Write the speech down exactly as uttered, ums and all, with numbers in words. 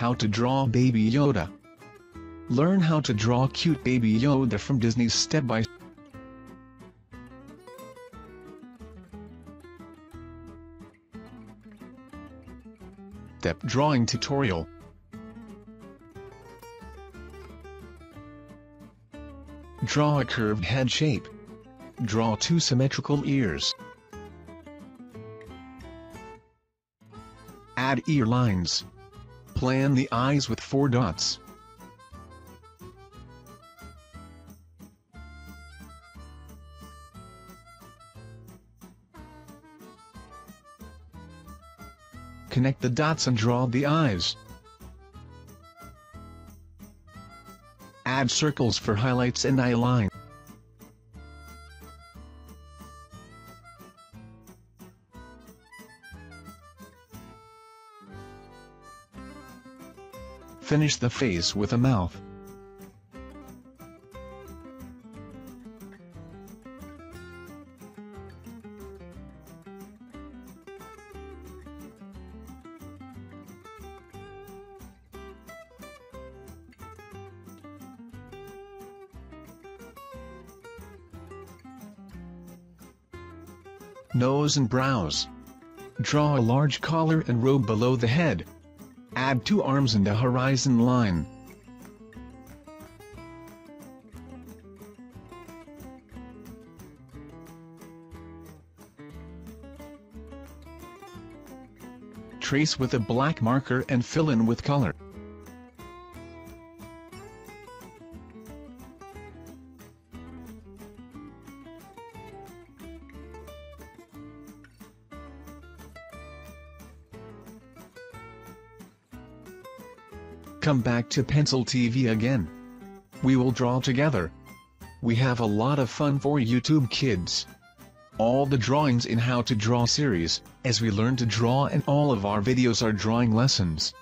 How to Draw Baby Yoda. Learn how to draw cute Baby Yoda from Disney's step-by-step drawing tutorial. Draw a curved head shape. Draw two symmetrical ears. Add ear lines. Plan the eyes with four dots. Connect the dots and draw the eyes. Add circles for highlights and eye lines. Finish the face with a mouth. Nose and brows. Draw a large collar and robe below the head. Add two arms and a horizon line. Trace with a black marker and fill in with color. Come back to Pencil T V again. We will draw together. We have a lot of fun for YouTube kids. All the drawings in How to Draw series, as we learn to draw, and all of our videos are drawing lessons.